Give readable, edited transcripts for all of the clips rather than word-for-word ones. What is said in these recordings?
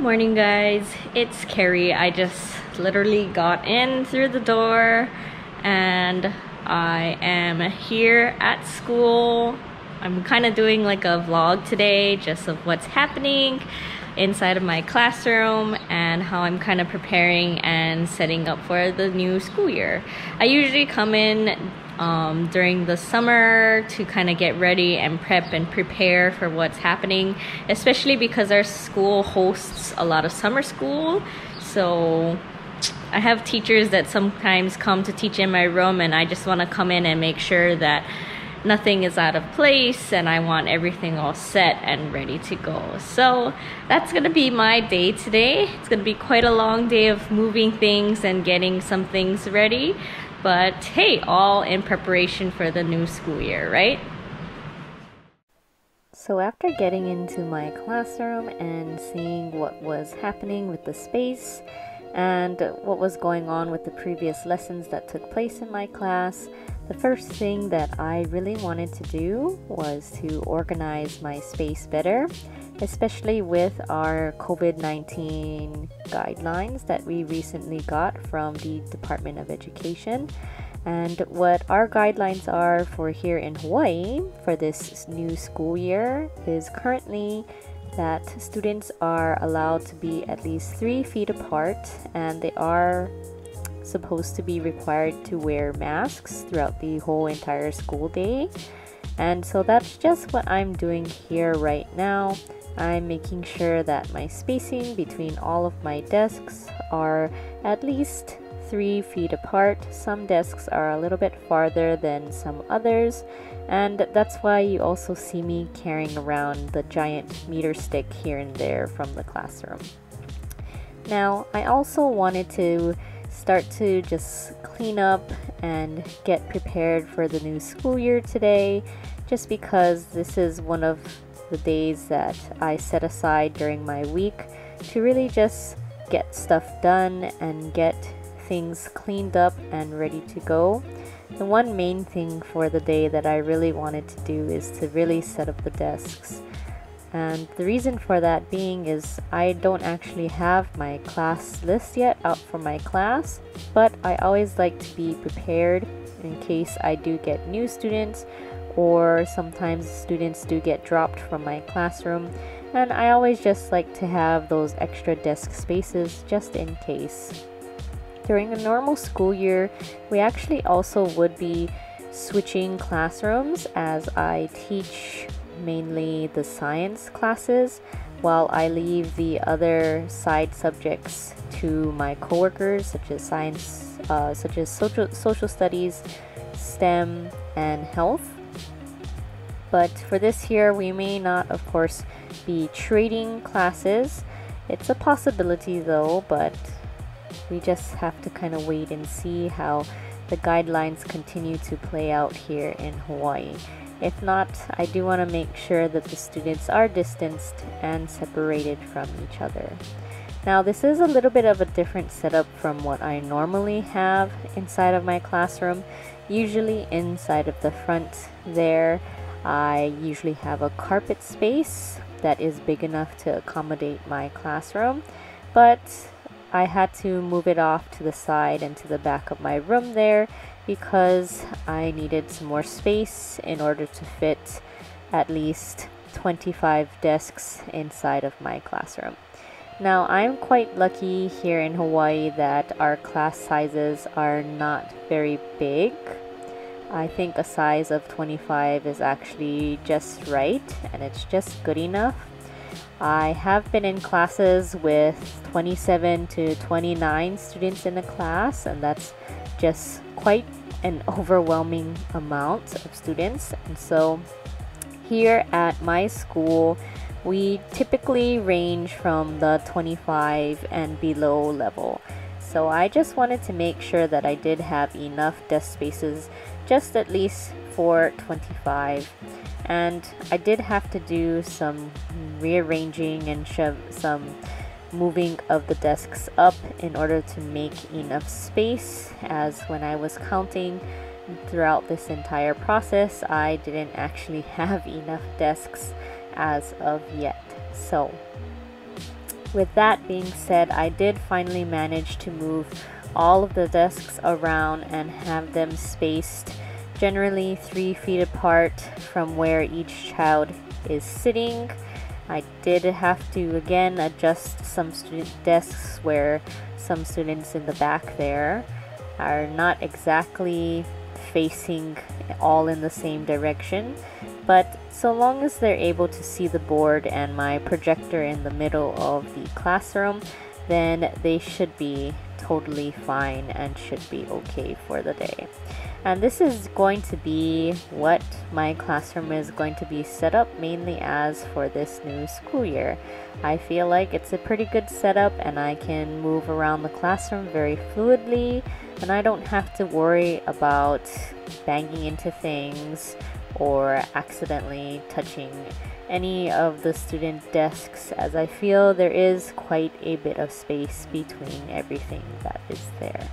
Good morning, guys. It's Carrie. I just literally got in through the door and I am here at school. I'm kind of doing like a vlog today just of what's happening inside of my classroom and how I'm kind of preparing and setting up for the new school year. I usually come in during the summer to kind of get ready and prep and prepare for what's happening, especially because our school hosts a lot of summer school. So I have teachers that sometimes come to teach in my room, and I just want to come in and make sure that nothing is out of place and I want everything all set and ready to go. So that's gonna be my day today. It's gonna be quite a long day of moving things and getting some things ready. But hey, all in preparation for the new school year, right? So after getting into my classroom and seeing what was happening with the space and what was going on with the previous lessons that took place in my class, the first thing that I really wanted to do was to organize my space better, especially with our COVID-19 guidelines that we recently got from the Department of Education. And what our guidelines are for here in Hawaii for this new school year is currently that students are allowed to be at least 3 feet apart, and they are supposed to be required to wear masks throughout the whole entire school day. And so that's just what I'm doing here right now. I'm making sure that my spacing between all of my desks are at least 3 feet apart. Some desks are a little bit farther than some others, and that's why you also see me carrying around the giant meter stick here and there from the classroom. Now, I also wanted to start to just clean up and get prepared for the new school year today, just because this is one of the days that I set aside during my week to really just get stuff done and get things cleaned up and ready to go. The one main thing for the day that I really wanted to do is to really set up the desks. And the reason for that being is I don't actually have my class list yet out for my class, but I always like to be prepared in case I do get new students, or sometimes students do get dropped from my classroom, and I always just like to have those extra desk spaces just in case. During a normal school year, we actually also would be switching classrooms, as I teach mainly the science classes while I leave the other side subjects to my coworkers, such as science, social studies, STEM, and health. But for this year, we may not, of course, be trading classes. It's a possibility though, but we just have to kind of wait and see how the guidelines continue to play out here in Hawaii. If not, I do want to make sure that the students are distanced and separated from each other. Now, this is a little bit of a different setup from what I normally have inside of my classroom. Usually inside of the front there, I usually have a carpet space that is big enough to accommodate my classroom, but I had to move it off to the side and to the back of my room there because I needed some more space in order to fit at least 25 desks inside of my classroom. Now, I'm quite lucky here in Hawaii that our class sizes are not very big. I think a size of 25 is actually just right, and it's just good enough. I have been in classes with 27 to 29 students in a class, and that's just quite an overwhelming amount of students. And so here at my school, we typically range from the 25 and below level. So I just wanted to make sure that I did have enough desk spaces, just at least for 25. And I did have to do some rearranging and some moving of the desks up in order to make enough space, as when I was counting throughout this entire process, I didn't actually have enough desks as of yet. So With that being said, I did finally manage to move all of the desks around and have them spaced generally 3 feet apart from where each child is sitting. I did have to again adjust some student desks where some students in the back there are not exactly facing all in the same direction, but so long as they're able to see the board and my projector in the middle of the classroom, then they should be totally fine and should be okay for the day. And this is going to be what my classroom is going to be set up mainly as for this new school year. I feel like it's a pretty good setup and I can move around the classroom very fluidly, and I don't have to worry about banging into things or accidentally touching any of the student desks, as I feel there is quite a bit of space between everything that is there.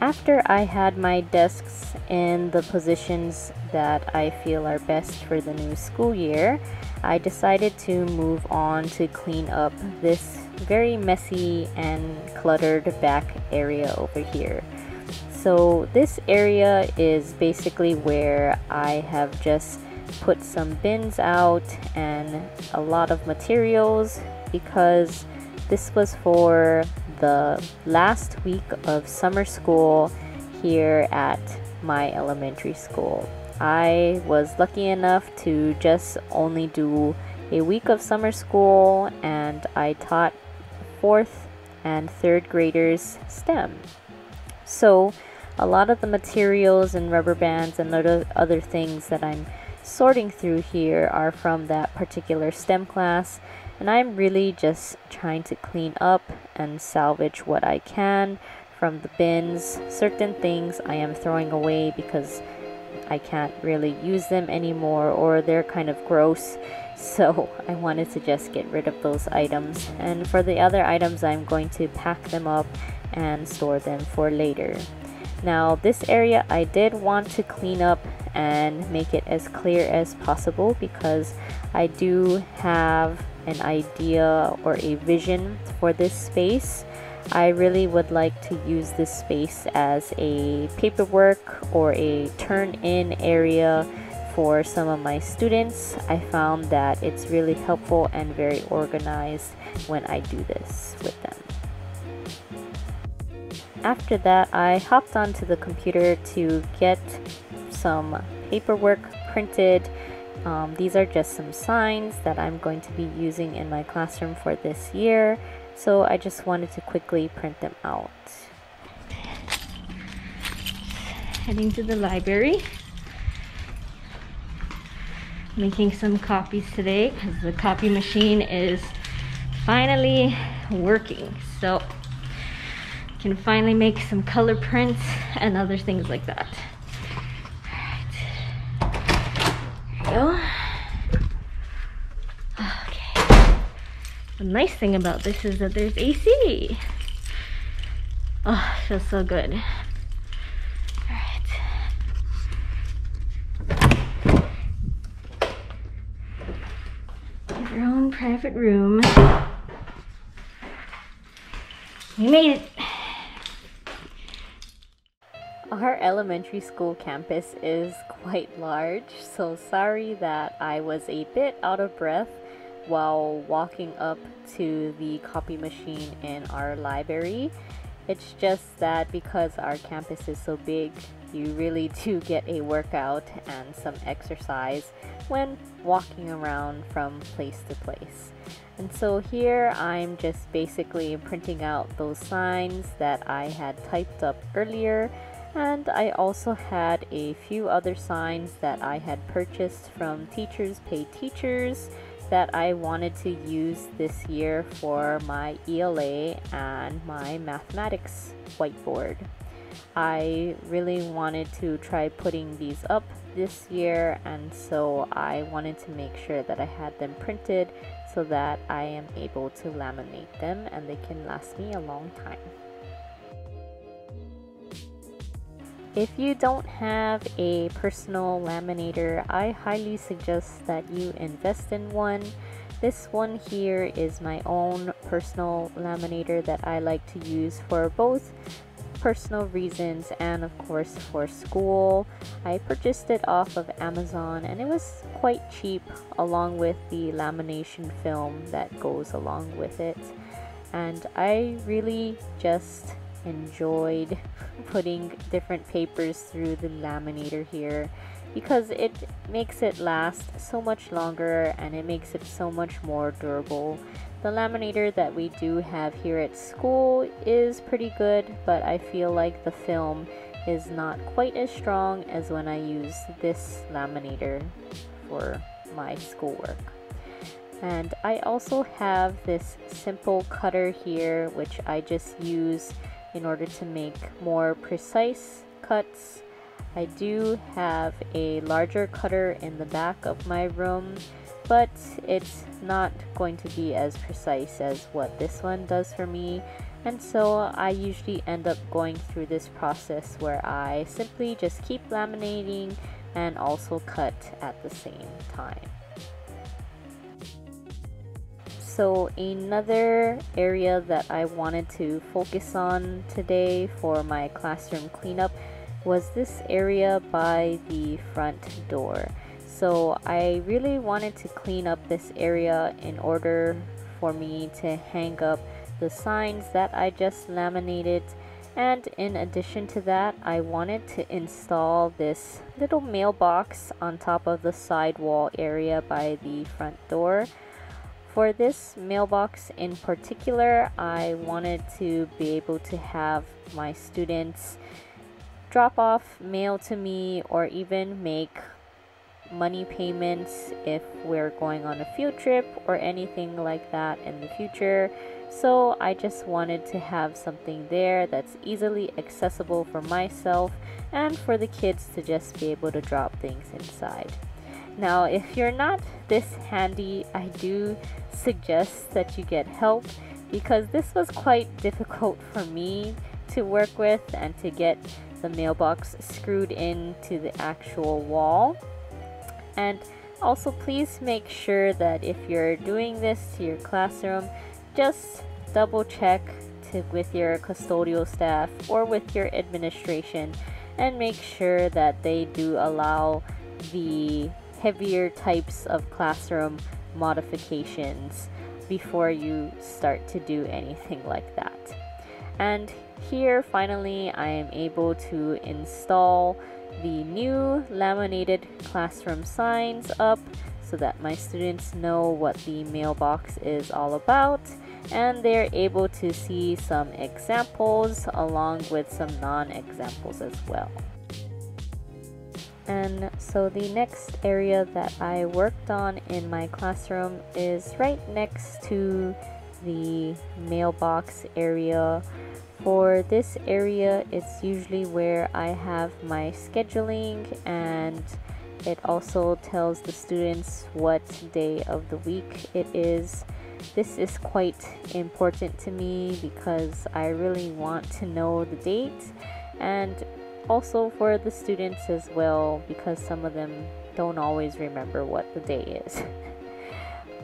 After I had my desks in the positions that I feel are best for the new school year, I decided to move on to clean up this very messy and cluttered back area over here. So this area is basically where I have just put some bins out and a lot of materials, because this was for the last week of summer school here at my elementary school. I was lucky enough to just only do a week of summer school, and I taught 4th and 3rd graders STEM. So a lot of the materials and rubber bands and other things that I'm sorting through here are from that particular STEM class, and I'm really just trying to clean up and salvage what I can from the bins. Certain things I am throwing away because I can't really use them anymore or they're kind of gross, so I wanted to just get rid of those items. And for the other items, I'm going to pack them up and store them for later. Now this area I did want to clean up and make it as clear as possible, because I do have an idea or a vision for this space. I really would like to use this space as a paperwork or a turn-in area for some of my students. I found that it's really helpful and very organized when I do this with them. After that, I hopped onto the computer to get some paperwork printed. These are just some signs that I'm going to be using in my classroom for this year, so I just wanted to quickly print them out. Heading to the library. Making some copies today because the copy machine is finally working, so I can finally make some color prints and other things like that. All right. There we go. Okay. The nice thing about this is that there's AC. Oh, it feels so good. Alright. Your own private room. We made it. Our elementary school campus is quite large, so sorry that I was a bit out of breath while walking up to the copy machine in our library. It's just that because our campus is so big, you really do get a workout and some exercise when walking around from place to place. And so here I'm just basically printing out those signs that I had typed up earlier. And I also had a few other signs that I had purchased from Teachers Pay Teachers that I wanted to use this year for my ELA and my mathematics whiteboard. I really wanted to try putting these up this year, and so I wanted to make sure that I had them printed so that I am able to laminate them and they can last me a long time. If you don't have a personal laminator, I highly suggest that you invest in one. This one here is my own personal laminator that I like to use for both personal reasons and of course for school. I purchased it off of Amazon and it was quite cheap along with the lamination film that goes along with it. And I really just enjoyed putting different papers through the laminator here because it makes it last so much longer and it makes it so much more durable. The laminator that we do have here at school is pretty good, but I feel like the film is not quite as strong as when I use this laminator for my schoolwork. And I also have this simple cutter here, which I just use in order to make more precise cuts. I do have a larger cutter in the back of my room, but it's not going to be as precise as what this one does for me. And so I usually end up going through this process where I simply just keep laminating and also cut at the same time. So another area that I wanted to focus on today for my classroom cleanup was this area by the front door. So I really wanted to clean up this area in order for me to hang up the signs that I just laminated. And in addition to that, I wanted to install this little mailbox on top of the sidewall area by the front door. For this mailbox in particular, I wanted to be able to have my students drop off mail to me or even make money payments if we're going on a field trip or anything like that in the future. So I just wanted to have something there that's easily accessible for myself and for the kids to just be able to drop things inside. Now, if you're not this handy, I do suggest that you get help because this was quite difficult for me to work with and to get the mailbox screwed into the actual wall. And also please make sure that if you're doing this to your classroom, just double check with your custodial staff or with your administration and make sure that they do allow the heavier types of classroom modifications before you start to do anything like that. And here finally I am able to install the new laminated classroom signs up so that my students know what the mailbox is all about and they're able to see some examples along with some non-examples as well. And so the next area that I worked on in my classroom is right next to the mailbox area. For this area, it's usually where I have my scheduling and it also tells the students what day of the week it is. This is quite important to me because I really want to know the date and also for the students as well because some of them don't always remember what the day is.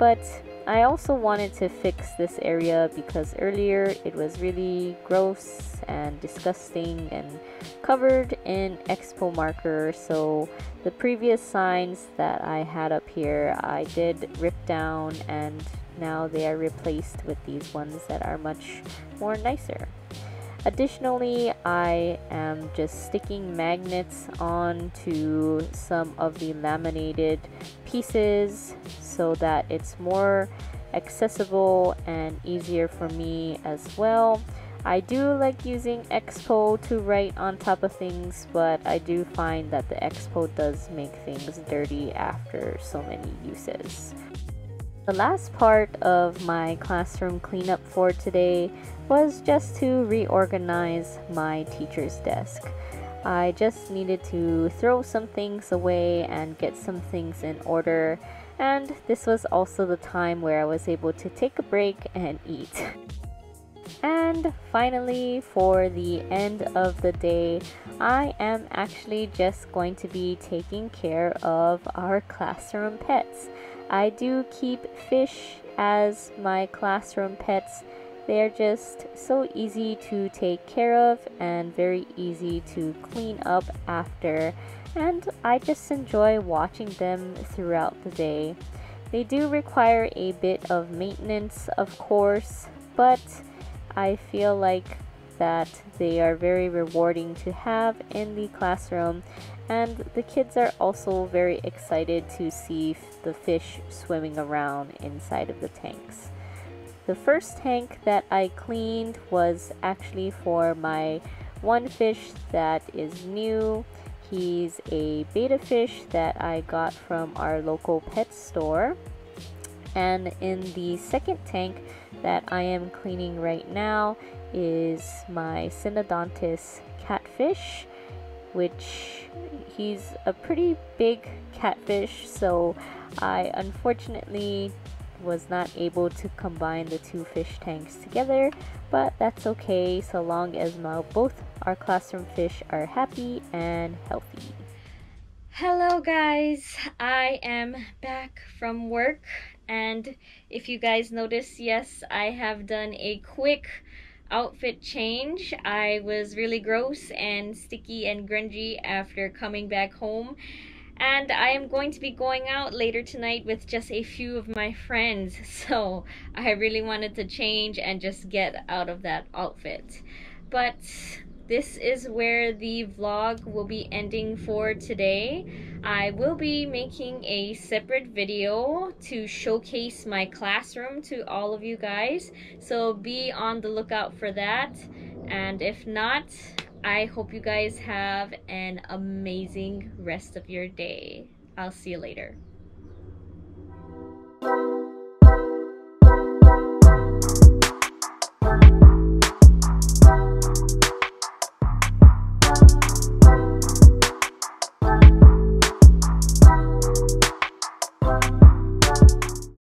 But I also wanted to fix this area because earlier it was really gross and disgusting and covered in Expo marker. So the previous signs that I had up here I did rip down and now they are replaced with these ones that are much more nicer. Additionally, I am just sticking magnets onto some of the laminated pieces so that it's more accessible and easier for me as well. I do like using Expo to write on top of things, but I do find that the Expo does make things dirty after so many uses. The last part of my classroom cleanup for today was just to reorganize my teacher's desk. I just needed to throw some things away and get some things in order, and this was also the time where I was able to take a break and eat. And finally, for the end of the day, I am actually just going to be taking care of our classroom pets. I do keep fish as my classroom pets. They're just so easy to take care of and very easy to clean up after, and I just enjoy watching them throughout the day. They do require a bit of maintenance, of course, but I feel like that they are very rewarding to have in the classroom, and the kids are also very excited to see the fish swimming around inside of the tanks. The first tank that I cleaned was actually for my one fish that is new. He's a betta fish that I got from our local pet store. And in the second tank that I am cleaning right now is my Synodontis catfish, which he's a pretty big catfish, so I unfortunately was not able to combine the two fish tanks together, but that's okay so long as both our classroom fish are happy and healthy. Hello guys, I am back from work, and if you guys notice, yes, I have done a quick outfit change. I was really gross and sticky and grungy after coming back home, and I am going to be going out later tonight with just a few of my friends, so I really wanted to change and just get out of that outfit. But this is where the vlog will be ending for today. I will be making a separate video to showcase my classroom to all of you guys, so be on the lookout for that. And if not, I hope you guys have an amazing rest of your day. I'll see you later.